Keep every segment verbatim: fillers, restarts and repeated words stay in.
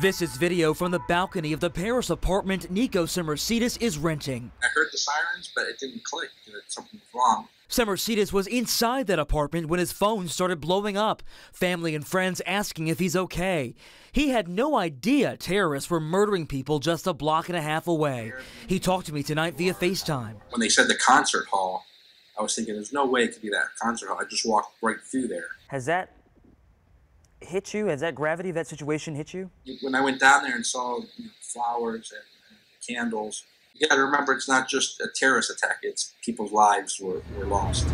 This is video from the balcony of the Paris apartment Nico Simmercides is renting. I heard the sirens, but it didn't click that something was wrong. Simmercides was inside that apartment when his phone started blowing up, family and friends asking if he's okay. He had no idea terrorists were murdering people just a block and a half away. He talked to me tonight via FaceTime. When they said the concert hall, I was thinking there's no way it could be that concert hall. I just walked right through there. Has that hit you? Has that gravity of that situation hit you? When I went down there and saw, you know, flowers and, and candles, you got to remember it's not just a terrorist attack, it's people's lives were, were lost.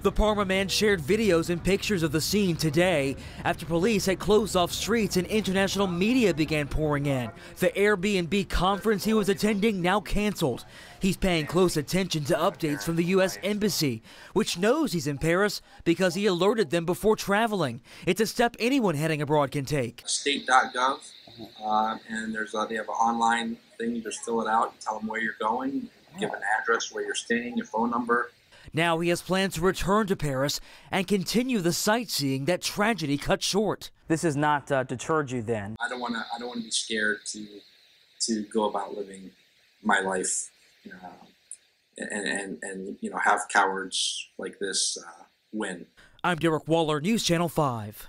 The Parma man shared videos and pictures of the scene today after police had closed off streets and international media began pouring in. The Airbnb conference he was attending now canceled. He's paying close attention to updates from the U S Embassy, which knows he's in Paris because he alerted them before traveling. It's a step anyone heading abroad can take. State dot gov, uh, and there's a, they have an online thing. You just fill it out, tell them where you're going, give an address where you're staying, your phone number. Now he has plans to return to Paris and continue the sightseeing that tragedy cut short. This has not uh, deterred you then? I don't want to. I don't want to be scared to to go about living my life, you know, and and and you know have cowards like this uh, win. I'm Derek Waller, News Channel five.